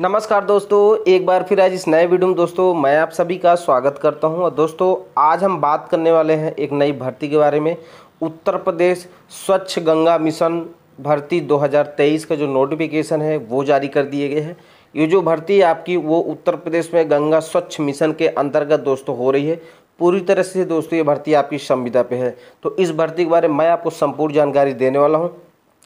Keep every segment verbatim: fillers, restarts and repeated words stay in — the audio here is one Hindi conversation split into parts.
नमस्कार दोस्तों, एक बार फिर आज इस नए वीडियो में दोस्तों मैं आप सभी का स्वागत करता हूं। और दोस्तों आज हम बात करने वाले हैं एक नई भर्ती के बारे में। उत्तर प्रदेश स्वच्छ गंगा मिशन भर्ती दो हज़ार तेईस का जो नोटिफिकेशन है वो जारी कर दिए गए हैं। ये जो भर्ती आपकी वो उत्तर प्रदेश में गंगा स्वच्छ मिशन के अंतर्गत दोस्तों हो रही है। पूरी तरह से दोस्तों ये भर्ती आपकी संविदा पे है। तो इस भर्ती के बारे में मैं आपको संपूर्ण जानकारी देने वाला हूँ,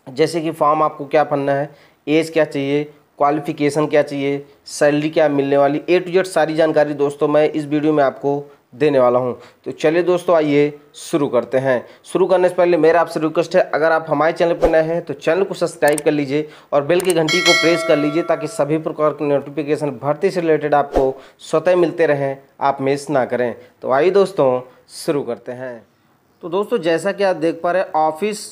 जैसे कि फॉर्म आपको क्या भरना है, एज क्या चाहिए, क्वालिफिकेशन क्या चाहिए, सैलरी क्या मिलने वाली, ए टू जेड सारी जानकारी दोस्तों मैं इस वीडियो में आपको देने वाला हूं। तो चलिए दोस्तों आइए शुरू करते हैं। शुरू करने से पहले मेरा आपसे रिक्वेस्ट है, अगर आप हमारे चैनल पर नए हैं तो चैनल को सब्सक्राइब कर लीजिए और बेल की घंटी को प्रेस कर लीजिए ताकि सभी प्रकार की नोटिफिकेशन भर्ती से रिलेटेड आपको स्वतः मिलते रहें, आप मिस ना करें। तो आइए दोस्तों शुरू करते हैं। तो दोस्तों जैसा कि आप देख पा रहे हैं, office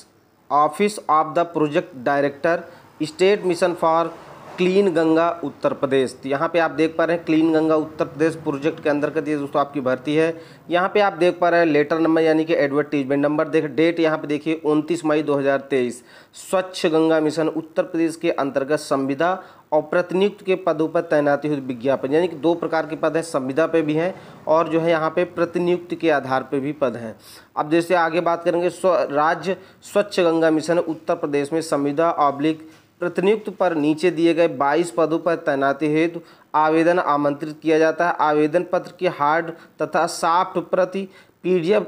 office of the project director state mission for clean Ganga Uttar Pradesh. तो यहाँ पे आप देख पा रहे हैं क्लीन गंगा उत्तर प्रदेश प्रोजेक्ट के अंदर का ये दोस्तों आपकी भर्ती है। यहाँ पे आप देख पा रहे हैं लेटर नंबर यानी कि एडवर्टीजमेंट नंबर, देख डेट यहाँ पे देखिए उनतीस मई दो हज़ार तेईस। स्वच्छ गंगा मिशन उत्तर प्रदेश के अंतर्गत संविदा और प्रतिनियुक्त के पदों पर तैनाती हुई विज्ञापन, यानी कि दो प्रकार के पद हैं, संविदा पे भी हैं और जो है यहाँ पे प्रतिनियुक्त के आधार पे भी पद हैं। अब जैसे आगे बात करेंगे, स्व राज्य स्वच्छ गंगा मिशन उत्तर प्रदेश में संविदा ऑब्लिक प्रतिनियुक्त पर नीचे दिए गए बाईस पदों पर तैनाती हेतु आवेदन आमंत्रित किया जाता है। आवेदन पत्र की हार्ड तथा सॉफ्ट प्रति, पीडीएफ,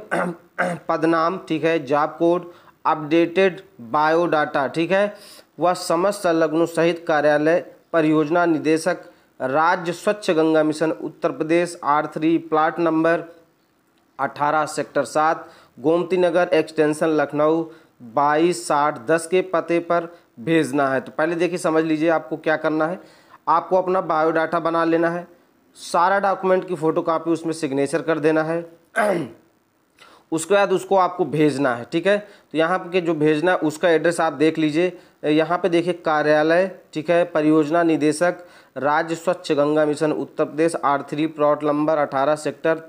पदनाम, ठीक है, जॉब कोड, अपडेटेड बायोडाटा, ठीक है, वह समस्त संलग्नों सहित कार्यालय परियोजना निदेशक राज्य स्वच्छ Ganga mission Uttar Pradesh R three plot number अठारह सेक्टर सात गोमती नगर एक्सटेंशन लखनऊ बाईस साठ दस के पते पर भेजना है। तो पहले देखिए समझ लीजिए आपको क्या करना है। आपको अपना बायोडाटा बना लेना है, सारा डॉक्यूमेंट की फ़ोटोकॉपी उसमें सिग्नेचर कर देना है, उसके बाद उसको आपको भेजना है, ठीक है। तो यहाँ पे जो भेजना है उसका एड्रेस आप देख लीजिए। यहाँ पे देखिए कार्यालय, ठीक है, परियोजना निदेशक राज्य स्वच्छ Ganga mission Uttar Pradesh R three plot number अठारह sector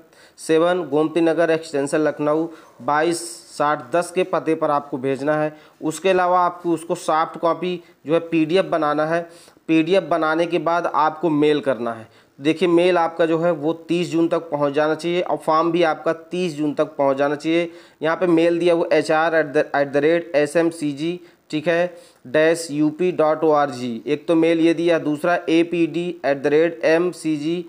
seven Gomti Nagar extension Lucknow बाईस साठ दस के पते पर आपको भेजना है। उसके अलावा आपको उसको सॉफ्ट कॉपी जो है पीडीएफ बनाना है। पीडीएफ बनाने के बाद आपको मेल करना है। देखिए मेल आपका जो है वो तीस जून तक पहुंच जाना चाहिए और फॉर्म भी आपका तीस जून तक पहुंच जाना चाहिए। यहाँ पे मेल दिया वो H R at the rate S M C G, ठीक है, dash U P dot O R G, एक तो मेल ये दिया, दूसरा A P D at the rate M C G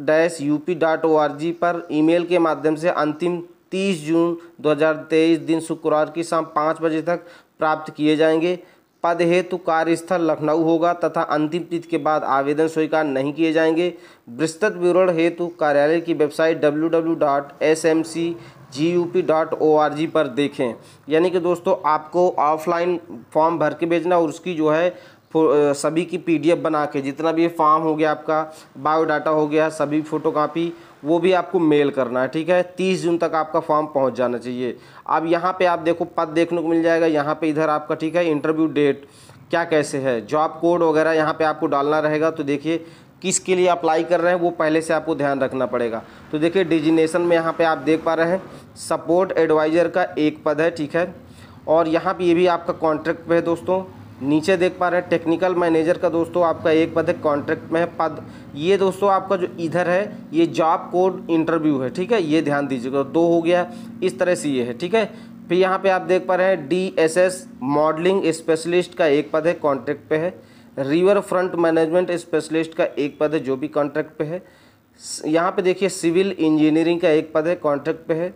dash U P dot O R G पर ईमेल के माध्यम से अंतिम तीस जून दो हज़ार तेईस दिन शुक्रवार की शाम पाँच बजे तक प्राप्त किए जाएंगे। पद हेतु कार्यस्थल लखनऊ होगा तथा अंतिम तिथि के बाद आवेदन स्वीकार नहीं किए जाएंगे। विस्तृत विवरण हेतु कार्यालय की website W W dot S M C G U P dot O R G पर देखें। यानी कि दोस्तों आपको ऑफलाइन फॉर्म भर के भेजना और उसकी जो है सभी की पीडीएफ बना के, जितना भी ये फॉर्म हो गया आपका, बायोडाटा हो गया, सभी फ़ोटोकॉपी, वो भी आपको मेल करना है, ठीक है। तीस जून तक आपका फॉर्म पहुंच जाना चाहिए। अब यहाँ पे आप देखो पद देखने को मिल जाएगा यहाँ पे इधर आपका, ठीक है, इंटरव्यू डेट क्या कैसे है, जॉब कोड वगैरह यहाँ पे आपको डालना रहेगा। तो देखिए किसके लिए अप्लाई कर रहे हैं वो पहले से आपको ध्यान रखना पड़ेगा। तो देखिए डिजिग्नेशन में यहाँ पर आप देख पा रहे हैं सपोर्ट एडवाइज़र का एक पद है, ठीक है, और यहाँ पर ये भी आपका कॉन्ट्रैक्ट पर है दोस्तों। नीचे देख पा रहे हैं टेक्निकल मैनेजर का दोस्तों आपका एक पद है, कॉन्ट्रैक्ट में है पद। ये दोस्तों आपका जो इधर है ये जॉब कोड इंटरव्यू है, ठीक है, ये ध्यान दीजिएगा, दो हो गया इस तरह से ये है, ठीक है। फिर यहाँ पे आप देख पा रहे हैं D S S modelling specialist का एक पद है, कॉन्ट्रैक्ट पे है। रिवर फ्रंट मैनेजमेंट स्पेशलिस्ट का एक पद है जो भी कॉन्ट्रैक्ट पे है। यहाँ पर देखिए सिविल इंजीनियरिंग का एक पद है, कॉन्ट्रैक्ट पे है।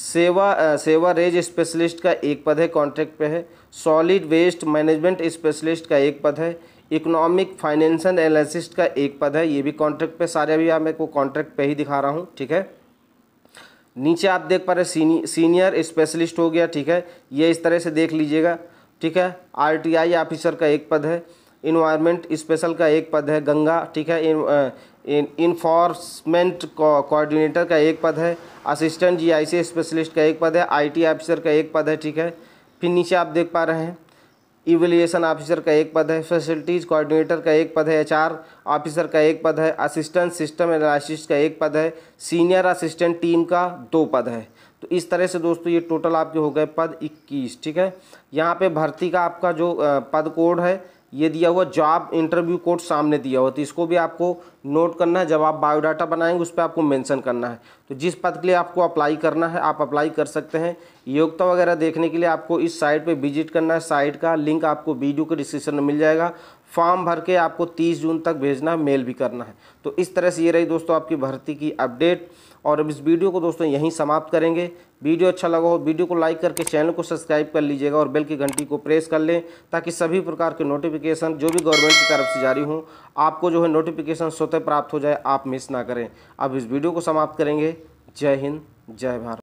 सेवा सेवरेज स्पेशलिस्ट का एक पद है, कॉन्ट्रैक्ट पे है। सॉलिड वेस्ट मैनेजमेंट स्पेशलिस्ट का एक पद है। इकोनॉमिक फाइनेंशियल एनालिस्ट का एक पद है, ये भी कॉन्ट्रैक्ट पे। सारे अभी मैं को कॉन्ट्रैक्ट पे ही दिखा रहा हूँ, ठीक है। नीचे आप देख पा रहे सीनि, सीनियर स्पेशलिस्ट हो गया, ठीक है, ये इस तरह से देख लीजिएगा, ठीक है। आर टी आई ऑफिसर का एक पद है। इन्वायरमेंट स्पेशल का एक पद है गंगा, ठीक है। इन्फोर्समेंट कोऑर्डिनेटर का एक पद है। असिस्टेंट जीआईसी स्पेशलिस्ट का एक पद है। आईटी ऑफिसर का एक पद है, ठीक है। फिर नीचे आप देख पा रहे हैं इवैल्यूएशन ऑफिसर का एक पद है। फैसिलिटीज़ कोऑर्डिनेटर का एक पद है। एचआर ऑफिसर का एक पद है। असिस्टेंट सिस्टम एनालिस्ट का एक पद है। सीनियर असिस्टेंट टीम का दो पद है। तो इस तरह से दोस्तों ये टोटल आपके हो गए पद इक्कीस, ठीक है। यहाँ पर भर्ती का आपका जो पद कोड है ये दिया हुआ जॉब इंटरव्यू कोड सामने दिया हुआ, तो इसको भी आपको नोट करना है। जब आप बायोडाटा बनाएंगे उस पर आपको मेंशन करना है। तो जिस पद के लिए आपको अप्लाई करना है आप अप्लाई कर सकते हैं। योग्यता वगैरह देखने के लिए आपको इस साइट पे विजिट करना है। साइट का लिंक आपको वीडियो के डिस्क्रिप्शन में मिल जाएगा। फॉर्म भर के आपको तीस जून तक भेजना है, मेल भी करना है। तो इस तरह से ये रही दोस्तों आपकी भर्ती की अपडेट। और अब इस वीडियो को दोस्तों यहीं समाप्त करेंगे। वीडियो अच्छा लगा हो वीडियो को लाइक करके चैनल को सब्सक्राइब कर लीजिएगा और बेल की घंटी को प्रेस कर लें, ताकि सभी प्रकार के नोटिफिकेशन जो भी गवर्नमेंट की तरफ से जारी हों आपको जो है नोटिफिकेशन स्वतः प्राप्त हो जाए, आप मिस ना करें। अब इस वीडियो को समाप्त करेंगे। जय हिंद, जय भारत।